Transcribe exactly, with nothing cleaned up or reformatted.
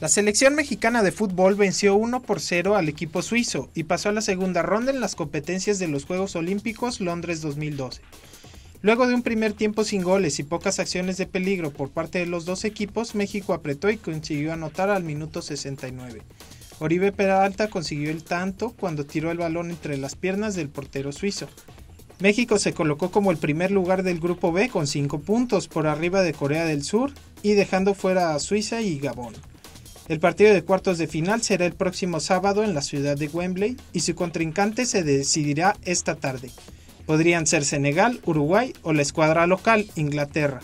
La selección mexicana de fútbol venció uno por cero al equipo suizo y pasó a la segunda ronda en las competencias de los Juegos Olímpicos Londres dos mil doce. Luego de un primer tiempo sin goles y pocas acciones de peligro por parte de los dos equipos, México apretó y consiguió anotar al minuto sesenta y nueve. Oribe Peralta consiguió el tanto cuando tiró el balón entre las piernas del portero suizo. México se colocó como el primer lugar del grupo B con cinco puntos por arriba de Corea del Sur y dejando fuera a Suiza y Gabón. El partido de cuartos de final será el próximo sábado en la ciudad de Wembley y su contrincante se decidirá esta tarde. Podrían ser Senegal, Uruguay o la escuadra local, Inglaterra.